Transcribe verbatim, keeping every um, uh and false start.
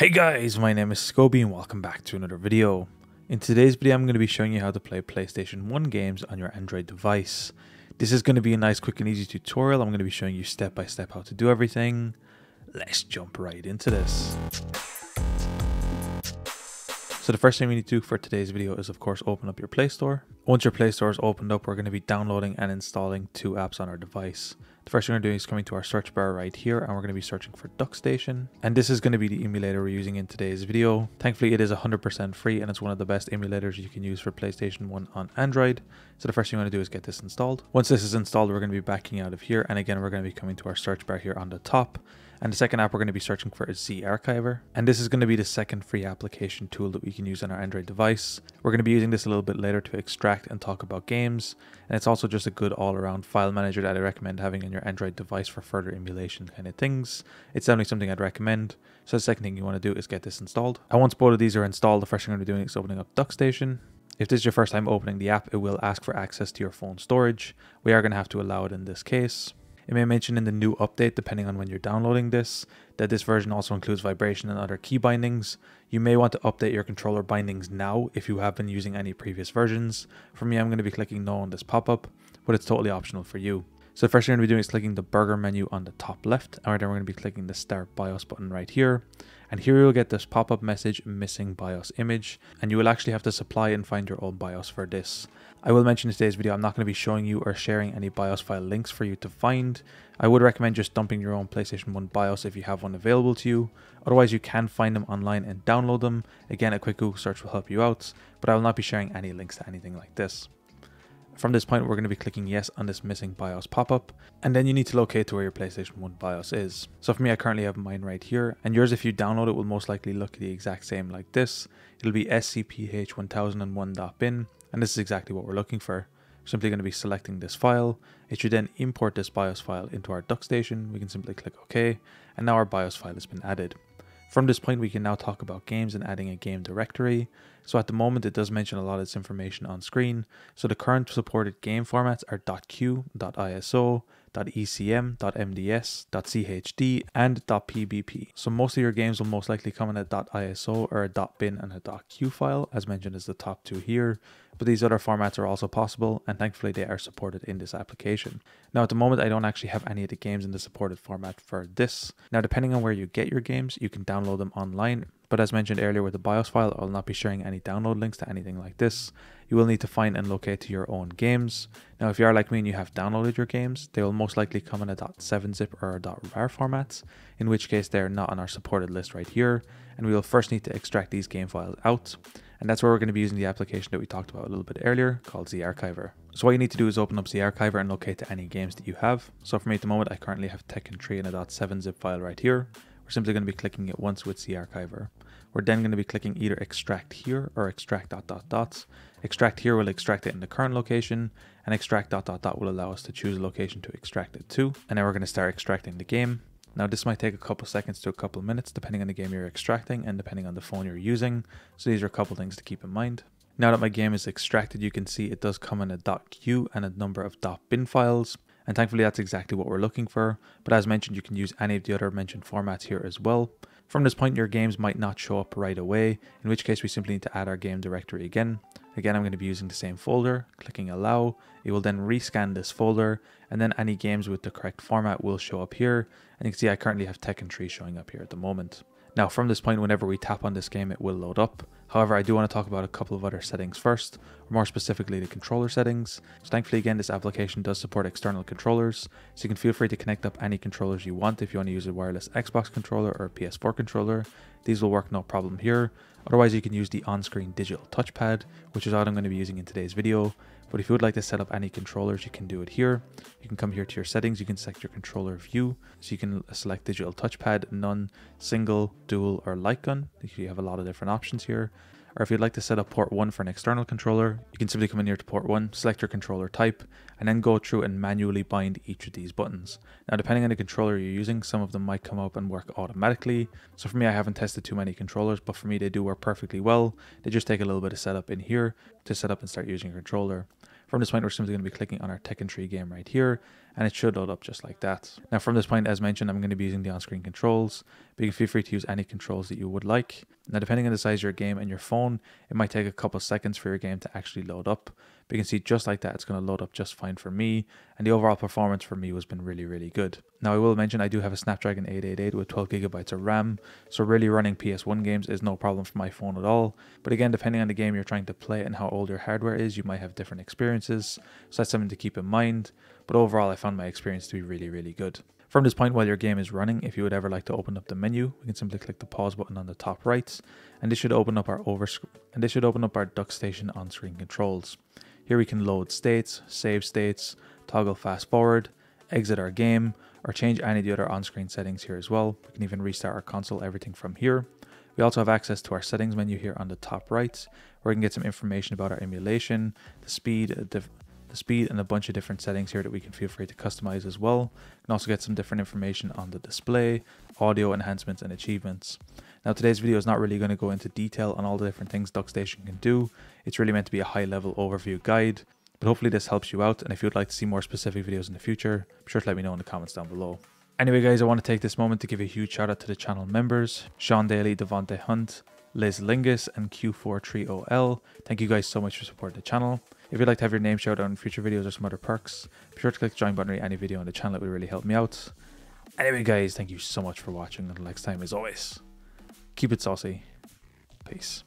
Hey guys, my name is Scobie and welcome back to another video. In today's video I'm going to be showing you how to play PlayStation one games on your Android device. This is going to be a nice quick and easy tutorial. I'm going to be showing you step by step how to do everything. Let's jump right into this. So the first thing we need to do for today's video is of course open up your Play Store. Once your Play Store is opened up, we're going to be downloading and installing two apps on our device. The first thing we're doing is coming to our search bar right here, and we're going to be searching for DuckStation. And this is going to be the emulator we're using in today's video. Thankfully it is one hundred percent free and it's one of the best emulators you can use for PlayStation one on Android. So the first thing you want to do is get this installed. Once this is installed, we're going to be backing out of here, and again we're going to be coming to our search bar here on the top. And the second app we're going to be searching for is ZArchiver. And this is going to be the second free application tool that we can use on our Android device. We're going to be using this a little bit later to extract and talk about games. And it's also just a good all-around file manager that I recommend having on your Android device for further emulation kind of things. It's definitely something I'd recommend. So the second thing you want to do is get this installed. And once both of these are installed, the first thing we're going to be doing is opening up DuckStation. If this is your first time opening the app, it will ask for access to your phone storage. We are going to have to allow it in this case. It may mention in the new update, depending on when you're downloading this, that this version also includes vibration and other key bindings. You may want to update your controller bindings now if you have been using any previous versions. For me, I'm going to be clicking no on this pop-up, but it's totally optional for you. So the first thing we're going to be doing is clicking the burger menu on the top left, and then we're going to be clicking the Start BIOS button right here. And here you'll get this pop-up message, missing BIOS image, and you will actually have to supply and find your own BIOS for this. I will mention in today's video, I'm not going to be showing you or sharing any BIOS file links for you to find. I would recommend just dumping your own PlayStation one BIOS if you have one available to you. Otherwise, you can find them online and download them. Again, a quick Google search will help you out, but I will not be sharing any links to anything like this. From this point, we're going to be clicking yes on this missing BIOS pop-up, and then you need to locate to where your PlayStation one BIOS is. So for me, I currently have mine right here, and yours, if you download it, will most likely look the exact same like this. It'll be S C P H one thousand one dot bin, and this is exactly what we're looking for. We're simply going to be selecting this file. It should then import this BIOS file into our DuckStation. We can simply click OK, and now our BIOS file has been added. From this point, we can now talk about games and adding a game directory. So at the moment, it does mention a lot of this information on screen. So the current supported game formats are .q, .iso, .ecm, .mds, .chd, and .pbp. So most of your games will most likely come in a .iso or a .bin and a .q file, as mentioned as the top two here. But these other formats are also possible, and thankfully they are supported in this application. Now at the moment, I don't actually have any of the games in the supported format for this. Now depending on where you get your games, you can download them online. But as mentioned earlier with the BIOS file, I'll not be sharing any download links to anything like this. You will need to find and locate to your own games. Now if you are like me and you have downloaded your games, they will most likely come in a .seven zip or a .rar formats, in which case they are not on our supported list right here. And we will first need to extract these game files out. And that's where we're going to be using the application that we talked about a little bit earlier called ZArchiver. So what you need to do is open up ZArchiver and locate to any games that you have. So for me at the moment, I currently have Tekken three in a .seven zip file right here. We're simply going to be clicking it once with ZArchiver. We're then going to be clicking either extract here or extract dot dot dot. Extract here will extract it in the current location, and extract dot dot dot will allow us to choose a location to extract it to. And now we're going to start extracting the game. Now this might take a couple seconds to a couple minutes depending on the game you're extracting and depending on the phone you're using. So these are a couple things to keep in mind. Now that my game is extracted, you can see it does come in a .q and a number of .bin files. And thankfully that's exactly what we're looking for. But as mentioned, you can use any of the other mentioned formats here as well. From this point, your games might not show up right away, in which case we simply need to add our game directory again. Again, I'm going to be using the same folder, clicking allow. It will then rescan this folder, and then any games with the correct format will show up here. And you can see I currently have Tekken three showing up here at the moment. Now from this point, whenever we tap on this game, it will load up. However, I do want to talk about a couple of other settings first, or more specifically the controller settings. So thankfully again, this application does support external controllers, so you can feel free to connect up any controllers you want if you want to use a wireless Xbox controller or a P S four controller. These will work no problem here. Otherwise, you can use the on-screen digital touchpad, which is what I'm going to be using in today's video. But if you would like to set up any controllers, you can do it here. You can come here to your settings, you can select your controller view. So you can select digital touchpad, none, single, dual, or light gun. You have a lot of different options here. Or if you'd like to set up port one for an external controller, you can simply come in here to port one, select your controller type, and then go through and manually bind each of these buttons. Now, depending on the controller you're using, some of them might come up and work automatically. So for me, I haven't tested too many controllers, but for me, they do work perfectly well. They just take a little bit of setup in here to set up and start using your controller. From this point, we're simply going to be clicking on our Tekken three game right here. and it should load up just like that. Now from this point, as mentioned, I'm going to be using the on-screen controls, but you can feel free to use any controls that you would like. Now depending on the size of your game and your phone, it might take a couple seconds for your game to actually load up, but you can see just like that it's going to load up just fine for me, and the overall performance for me has been really, really good. Now I will mention I do have a Snapdragon eight eighty-eight with twelve gigabytes of RAM, so really running P S one games is no problem for my phone at all, but again depending on the game you're trying to play and how old your hardware is, you might have different experiences, so that's something to keep in mind, but overall I found my experience to be really, really good. From this point, while your game is running, if you would ever like to open up the menu, we can simply click the pause button on the top right, and this should open up our over and this should open up our DuckStation on-screen controls. Here we can load states, save states, toggle fast forward, exit our game, or change any of the other on-screen settings here as well. We can even restart our console, everything from here. We also have access to our settings menu here on the top right, where we can get some information about our emulation, the speed, the the speed and a bunch of different settings here that we can feel free to customize as well. You can also get some different information on the display, audio enhancements and achievements. Now today's video is not really going to go into detail on all the different things DuckStation can do. It's really meant to be a high level overview guide, but hopefully this helps you out, and if you'd like to see more specific videos in the future, be sure to let me know in the comments down below. Anyway guys, I want to take this moment to give a huge shout out to the channel members, Sean Daly, Devontae Hunt, Liz Lingus and Q four three O L. Thank you guys so much for supporting the channel. If you'd like to have your name shout out in future videos or some other perks, be sure to click the join button on any video on the channel. It would really help me out. Anyway guys, thank you so much for watching. Until next time, as always, keep it saucy. Peace.